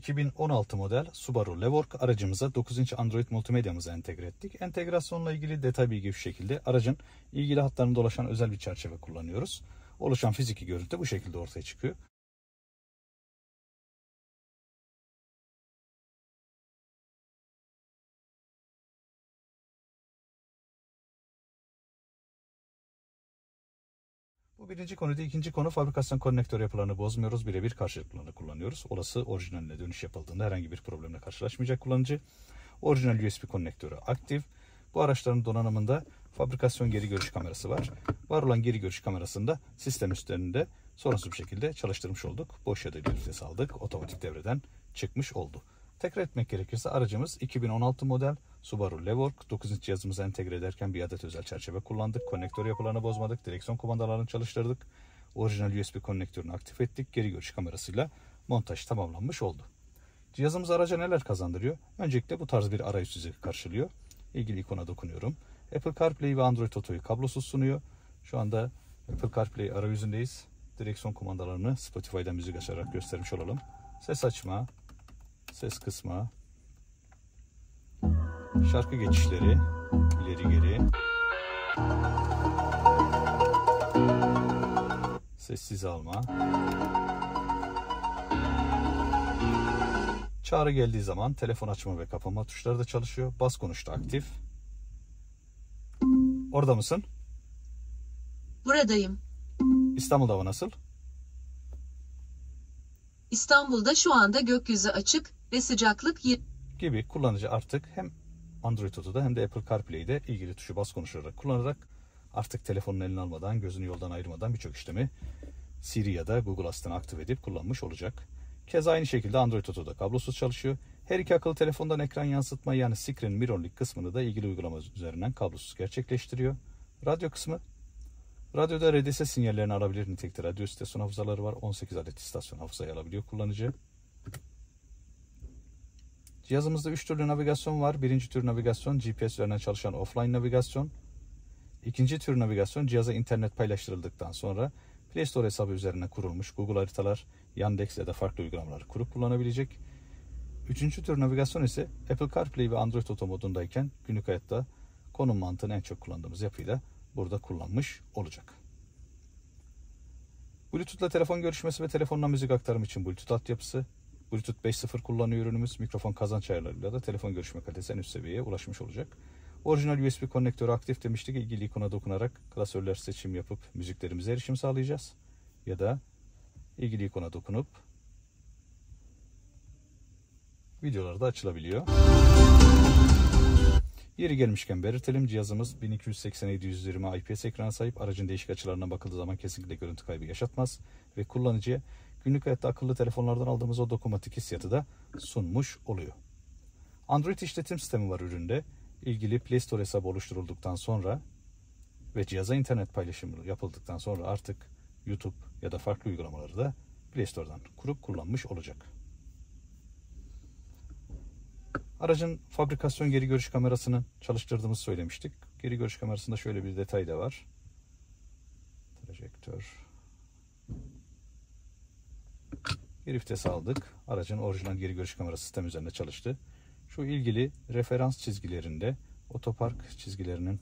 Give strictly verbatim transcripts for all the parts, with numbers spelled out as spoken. iki bin on altı model Subaru Levorg aracımıza dokuz inç Android multimedyamızı entegre ettik. Entegrasyonla ilgili detay bilgi şu şekilde. Aracın ilgili hatlarını dolaşan özel bir çerçeve kullanıyoruz. Oluşan fiziki görüntü bu şekilde ortaya çıkıyor. Bu birinci konuydu. İkinci konu, fabrikasyon konnektör yapılarını bozmuyoruz. Birebir karşılıklarını kullanıyoruz. Olası orijinaline dönüş yapıldığında herhangi bir problemle karşılaşmayacak kullanıcı. Orijinal U S B konnektörü aktif. Bu araçların donanımında fabrikasyon geri görüş kamerası var. Var olan geri görüş kamerasında sistem üstlerinde sorunsuz bir şekilde çalıştırmış olduk. Boş ya da bir vites aldık. Otomatik devreden çıkmış oldu. Tekrar etmek gerekirse aracımız iki bin on altı model Subaru Levorg. dokuz inç cihazımıza entegre ederken bir adet özel çerçeve kullandık. Konnektör yapılarını bozmadık. Direksiyon kumandalarını çalıştırdık. Orijinal U S B konnektörünü aktif ettik. Geri görüş kamerasıyla montaj tamamlanmış oldu. Cihazımız araca neler kazandırıyor? Öncelikle bu tarz bir arayüz sizi karşılıyor. İlgili ikona dokunuyorum. Apple CarPlay ve Android Auto'yu kablosuz sunuyor. Şu anda Apple CarPlay arayüzündeyiz. Direksiyon kumandalarını Spotify'dan müzik açarak göstermiş olalım. Ses açma, ses kısma, şarkı geçişleri, ileri geri, sessiz alma, çağrı geldiği zaman telefon açma ve kapama tuşları da çalışıyor. Bas konuş da aktif. Orada mısın? Buradayım. İstanbul'da hava nasıl? İstanbul'da şu anda gökyüzü açık ve sıcaklık gibi. Kullanıcı artık hem Android Auto'da hem de Apple CarPlay'de ilgili tuşu bas konuşarak kullanarak artık telefonun eline almadan, gözünü yoldan ayırmadan birçok işlemi Siri ya da Google Asistan'ı aktif edip kullanmış olacak. Keza aynı şekilde Android Auto'da kablosuz çalışıyor. Her iki akıllı telefondan ekran yansıtma yani screen mirroring kısmını da ilgili uygulama üzerinden kablosuz gerçekleştiriyor. Radyo kısmı. Radyoda R D S sinyallerini alabilir nitelikte radyo istasyon hafızaları var. on sekiz adet istasyon hafızayı alabiliyor kullanıcı. Cihazımızda üç türlü navigasyon var. Birinci tür navigasyon G P S üzerinden çalışan offline navigasyon. İkinci tür navigasyon cihaza internet paylaştırıldıktan sonra Play Store hesabı üzerine kurulmuş Google haritalar, Yandex ya da farklı uygulamaları kurup kullanabilecek. Üçüncü tür navigasyon ise Apple CarPlay ve Android Auto modundayken günlük hayatta konum mantığını en çok kullandığımız yapıyla burada kullanmış olacak. Bluetooth'la telefon görüşmesi ve telefonla müzik aktarımı için Bluetooth altyapısı. Bluetooth beş nokta sıfır kullanıyor ürünümüz. Mikrofon kazanç ayarlarıyla da telefon görüşme kalitesi en üst seviyeye ulaşmış olacak. Orijinal U S B konnektörü aktif demiştik. İlgili ikona dokunarak klasörler seçim yapıp müziklerimize erişim sağlayacağız. Ya da ilgili ikona dokunup videolar da açılabiliyor. Yeri gelmişken belirtelim, cihazımız bin iki yüz seksen yedi yüz yirmi I P S ekrana sahip. Aracın değişik açılarına bakıldığı zaman kesinlikle görüntü kaybı yaşatmaz ve kullanıcıya günlük hayatta akıllı telefonlardan aldığımız o dokunmatik hissiyatı da sunmuş oluyor. Android işletim sistemi var üründe. İlgili Play Store hesabı oluşturulduktan sonra ve cihaza internet paylaşımı yapıldıktan sonra artık YouTube ya da farklı uygulamaları da Play Store'dan kurup kullanmış olacak. Aracın fabrikasyon geri görüş kamerasını çalıştırdığımızı söylemiştik. Geri görüş kamerasında şöyle bir detay da var. Projektör. Geri vites aldık. Aracın orijinal geri görüş kamerası sistem üzerinde çalıştı. Şu ilgili referans çizgilerinde otopark çizgilerinin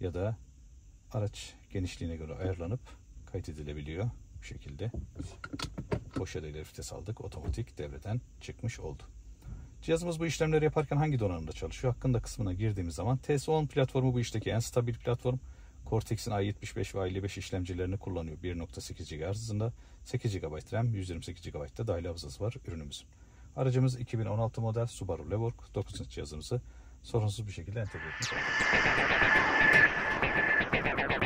ya da araç genişliğine göre ayarlanıp kayıt edilebiliyor. Bu şekilde. Boş yere ileri vites aldık. Otomatik devreden çıkmış oldu. Cihazımız bu işlemleri yaparken hangi donanımda çalışıyor? Hakkında kısmına girdiğimiz zaman T S on platformu bu işteki en stabil platform. Cortex'in i yetmiş beş ve i elli beş işlemcilerini kullanıyor. bir nokta sekiz gigahertz hızında, sekiz gigabayt RAM, yüz yirmi sekiz gigabayt da dahili hafızası var ürünümüzün. Aracımız iki bin on altı model Subaru Levorg, dokuz inç cihazımızı sorunsuz bir şekilde entegre etmiş.